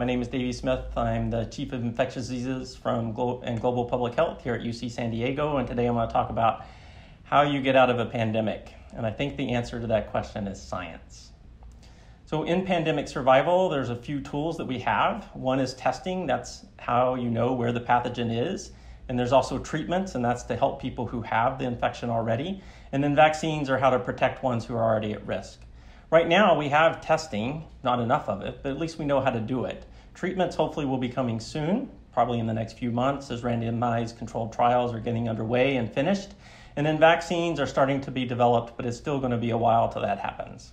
My name is Davey Smith. I'm the Chief of Infectious Diseases and Global Public Health here at UC San Diego, and today I want to talk about how you get out of a pandemic. And I think the answer to that question is science. So in pandemic survival, there's a few tools that we have. One is testing. That's how you know where the pathogen is. And there's also treatments, and that's to help people who have the infection already. And then vaccines are how to protect ones who are already at risk. Right now, we have testing, not enough of it, but at least we know how to do it. Treatments hopefully will be coming soon, probably in the next few months, as randomized controlled trials are getting underway and finished. And then vaccines are starting to be developed, but it's still going to be a while till that happens.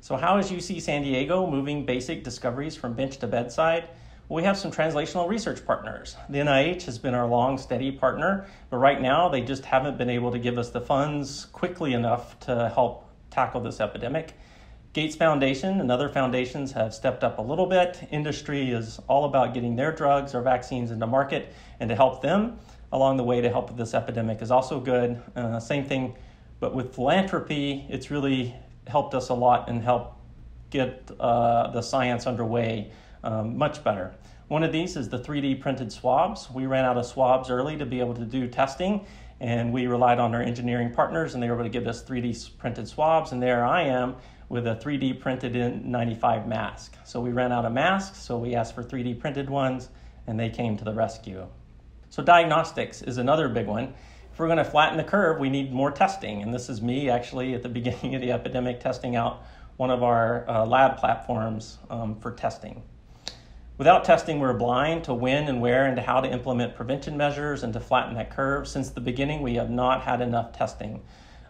So how is UC San Diego moving basic discoveries from bench to bedside? Well, we have some translational research partners. The NIH has been our long, steady partner, but right now they just haven't been able to give us the funds quickly enough to help tackle this epidemic. Gates Foundation and other foundations have stepped up a little bit. Industry is all about getting their drugs or vaccines into market, and to help them along the way to help with this epidemic is also good. Same thing, but with philanthropy, it's really helped us a lot and helped get the science underway much better. One of these is the 3D printed swabs. We ran out of swabs early to be able to do testing, and we relied on our engineering partners, and they were able to give us 3D printed swabs, and there I am with a 3D printed N95 mask. So we ran out of masks, so we asked for 3D printed ones, and they came to the rescue. So diagnostics is another big one. If we're gonna flatten the curve, we need more testing, and this is me actually at the beginning of the epidemic testing out one of our lab platforms for testing. Without testing, we're blind to when and where and to how to implement prevention measures and to flatten that curve. Since the beginning, we have not had enough testing.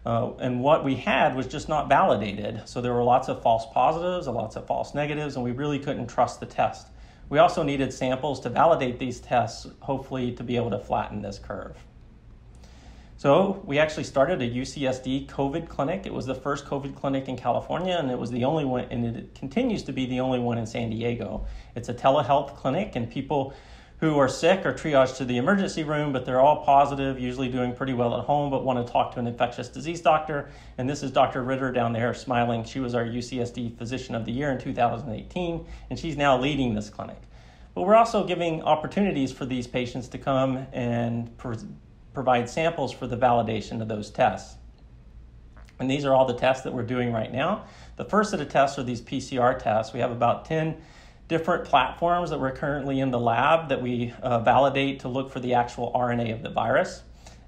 And what we had was just not validated. So there were lots of false positives, lots of false negatives, and we really couldn't trust the test. We also needed samples to validate these tests, hopefully to be able to flatten this curve. So we actually started a UCSD COVID clinic. It was the first COVID clinic in California, and it was the only one, and it continues to be the only one in San Diego. It's a telehealth clinic, and people who are sick are triaged to the emergency room, but they're all positive, usually doing pretty well at home, but want to talk to an infectious disease doctor. And this is Dr. Ritter down there smiling. She was our UCSD Physician of the Year in 2018, and she's now leading this clinic. But we're also giving opportunities for these patients to come and provide samples for the validation of those tests. And these are all the tests that we're doing right now. The first of the tests are these PCR tests. We have about 10 different platforms that we're currently in the lab that we validate to look for the actual RNA of the virus.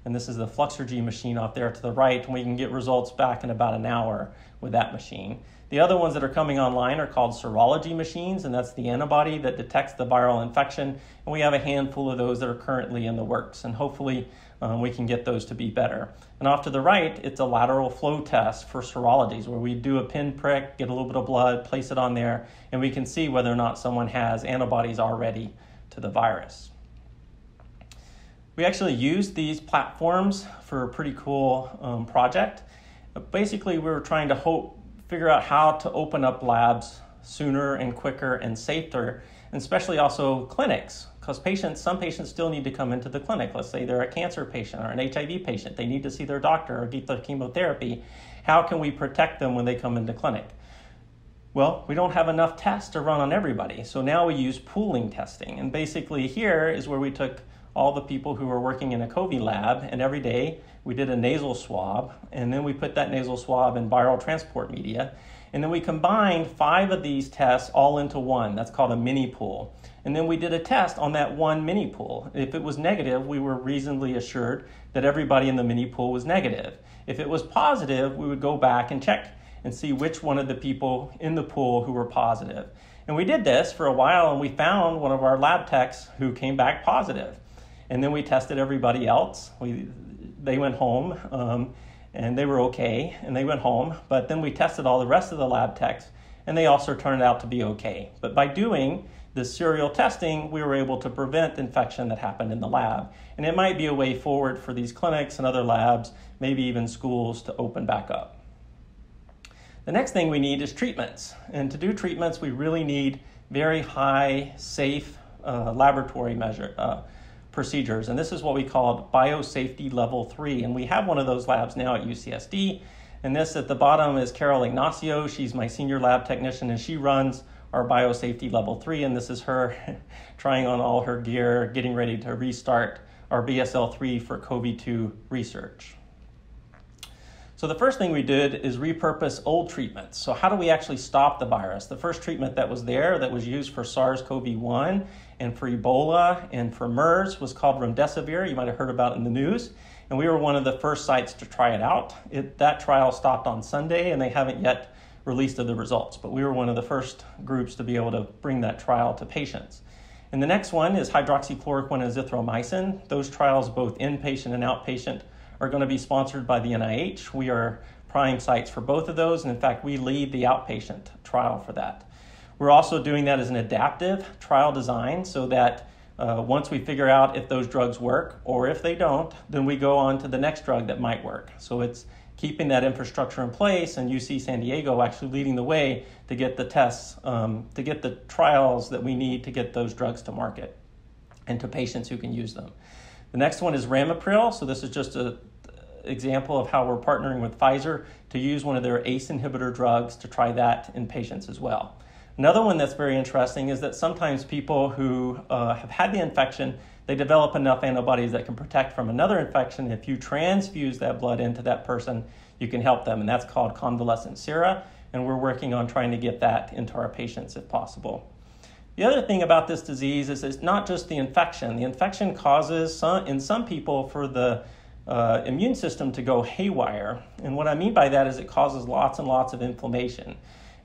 And this is the Fluxergy machine off there to the right, and we can get results back in about an hour with that machine. The other ones that are coming online are called serology machines, and that's the antibody that detects the viral infection. And we have a handful of those that are currently in the works, and hopefully we can get those to be better. And off to the right, it's a lateral flow test for serologies, where we do a pinprick, get a little bit of blood, place it on there, and we can see whether or not someone has antibodies already to the virus. We actually used these platforms for a pretty cool project. Basically, we were trying to figure out how to open up labs sooner and quicker and safer, and especially also clinics, because some patients still need to come into the clinic. Let's say they're a cancer patient or an HIV patient. They need to see their doctor or get their chemotherapy. How can we protect them when they come into clinic? Well, we don't have enough tests to run on everybody, so now we use pooling testing. And basically here is where we took all the people who were working in a COVID lab, and every day we did a nasal swab, and then we put that nasal swab in viral transport media, and then we combined 5 of these tests all into one. That's called a mini pool. And then we did a test on that one mini pool. If it was negative, we were reasonably assured that everybody in the mini pool was negative. If it was positive, we would go back and check and see which one of the people in the pool who were positive. And we did this for a while, and we found one of our lab techs who came back positive. And then we tested everybody else. They went home, and they were okay, and they went home. But then we tested all the rest of the lab techs, and they also turned out to be okay. But by doing the serial testing, we were able to prevent infection that happened in the lab. And it might be a way forward for these clinics and other labs, maybe even schools, to open back up. The next thing we need is treatments. And to do treatments, we really need very high, safe laboratory procedures, and this is what we call biosafety level 3, and we have one of those labs now at UCSD, and this at the bottom is Carol Ignacio. She's my senior lab technician, and she runs our biosafety level 3, and this is her trying on all her gear, getting ready to restart our BSL 3 for COVID-2 research. So the first thing we did is repurpose old treatments. So how do we actually stop the virus? The first treatment that was there that was used for SARS-CoV-1 and for Ebola and for MERS was called remdesivir. You might have heard about it in the news. And we were one of the first sites to try it out. That trial stopped on Sunday, and they haven't yet released the results. But we were one of the first groups to be able to bring that trial to patients. And the next one is hydroxychloroquine and azithromycin. Those trials, both inpatient and outpatient, are going to be sponsored by the NIH. We are prime sites for both of those, and in fact, we lead the outpatient trial for that. We're also doing that as an adaptive trial design so that once we figure out if those drugs work or if they don't, then we go on to the next drug that might work. So it's keeping that infrastructure in place, and UC San Diego actually leading the way to get the tests, to get the trials that we need to get those drugs to market and to patients who can use them. The next one is Ramipril. So this is just an example of how we're partnering with Pfizer to use one of their ACE inhibitor drugs to try that in patients as well. Another one that's very interesting is that sometimes people who have had the infection, they develop enough antibodies that can protect from another infection. If you transfuse that blood into that person, you can help them, and that's called convalescent sera, and we're working on trying to get that into our patients if possible. The other thing about this disease is it's not just the infection. The infection causes, in some people, for the immune system to go haywire. And what I mean by that is it causes lots and lots of inflammation.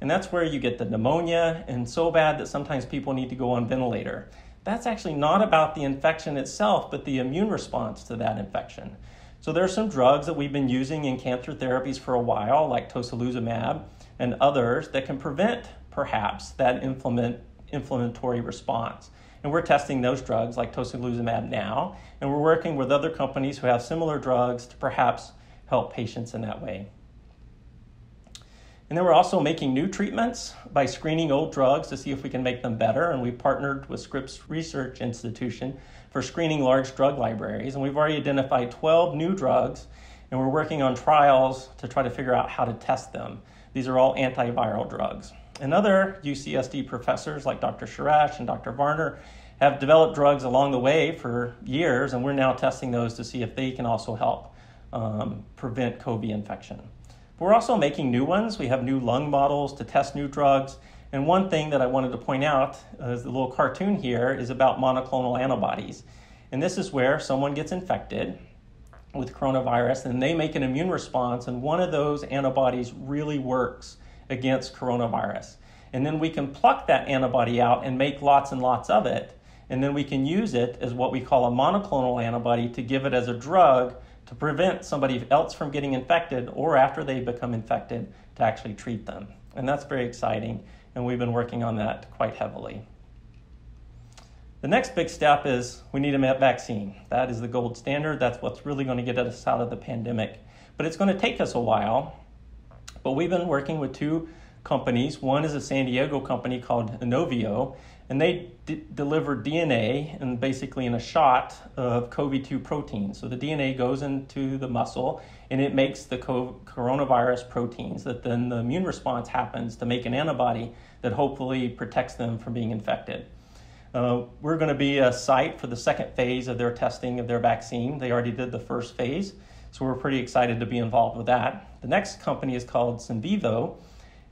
And that's where you get the pneumonia, and so bad that sometimes people need to go on ventilator. That's actually not about the infection itself, but the immune response to that infection. So there are some drugs that we've been using in cancer therapies for a while, like tocilizumab and others, that can prevent, perhaps, that inflammatory response. And we're testing those drugs like tocilizumab now, and we're working with other companies who have similar drugs to perhaps help patients in that way. And then we're also making new treatments by screening old drugs to see if we can make them better. And we partnered with Scripps Research Institution for screening large drug libraries. And we've already identified 12 new drugs, and we're working on trials to try to figure out how to test them. These are all antiviral drugs. And other UCSD professors like Dr. Sharash and Dr. Varner have developed drugs along the way for years, and we're now testing those to see if they can also help prevent COVID infection. But we're also making new ones. We have new lung models to test new drugs. And one thing that I wanted to point out is the little cartoon here is about monoclonal antibodies. And this is where someone gets infected with coronavirus, and they make an immune response, and one of those antibodies really works against coronavirus. And then we can pluck that antibody out and make lots and lots of it. And then we can use it as what we call a monoclonal antibody to give it as a drug to prevent somebody else from getting infected, or after they become infected, to actually treat them. And that's very exciting, and we've been working on that quite heavily. The next big step is we need a vaccine. That is the gold standard. That's what's really going to get us out of the pandemic. But it's going to take us a while. But we've been working with two companies. One is a San Diego company called Inovio, and they deliver DNA and basically in a shot of COVID-2 protein. So the DNA goes into the muscle, and it makes the coronavirus proteins that then the immune response happens to make an antibody that hopefully protects them from being infected. We're going to be a site for the second phase of their testing of their vaccine. They already did the first phase. So we're pretty excited to be involved with that. The next company is called Synvivo,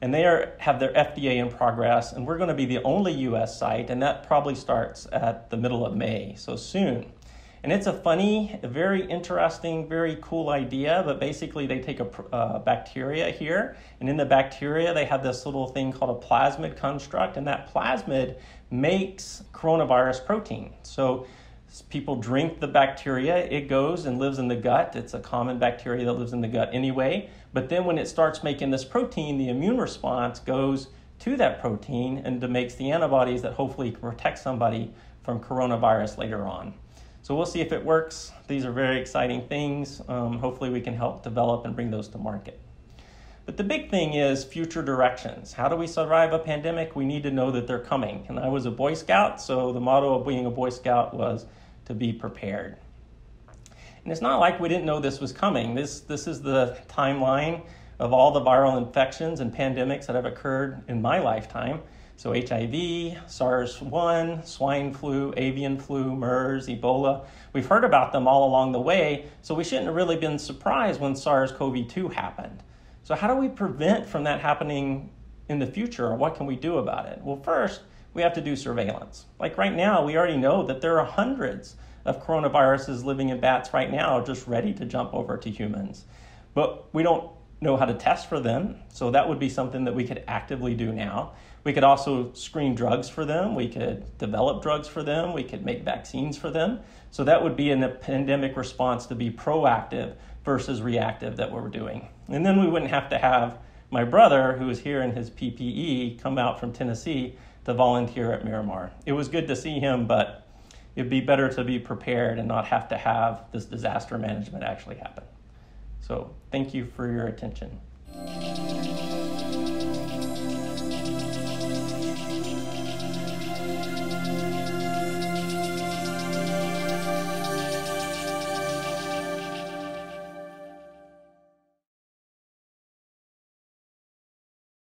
and they have their FDA in progress, and we're going to be the only U.S. site, and that probably starts at the middle of May, so soon. And it's a funny, very interesting, very cool idea, but basically they take a bacteria here, and in the bacteria they have this little thing called a plasmid construct, and that plasmid makes coronavirus protein. So people drink the bacteria, it goes and lives in the gut. It's a common bacteria that lives in the gut anyway. But then when it starts making this protein, the immune response goes to that protein and makes the antibodies that hopefully protect somebody from coronavirus later on. So we'll see if it works. These are very exciting things. Hopefully we can help develop and bring those to market. But the big thing is future directions. How do we survive a pandemic? We need to know that they're coming. And I was a Boy Scout, so the motto of being a Boy Scout was to be prepared. And it's not like we didn't know this was coming. This is the timeline of all the viral infections and pandemics that have occurred in my lifetime. So HIV, SARS-1, swine flu, avian flu, MERS, Ebola, we've heard about them all along the way, so we shouldn't have really been surprised when SARS-CoV-2 happened. So how do we prevent from that happening in the future, or what can we do about it? Well, first, we have to do surveillance. Like right now, we already know that there are hundreds of coronaviruses living in bats right now, just ready to jump over to humans. But we don't know how to test for them, so that would be something that we could actively do now. We could also screen drugs for them, we could develop drugs for them, we could make vaccines for them. So that would be in the pandemic response to be proactive versus reactive that we're doing. And then we wouldn't have to have my brother, who was here in his PPE, come out from Tennessee to volunteer at Miramar. It was good to see him, but it'd be better to be prepared and not have to have this disaster management actually happen. So thank you for your attention.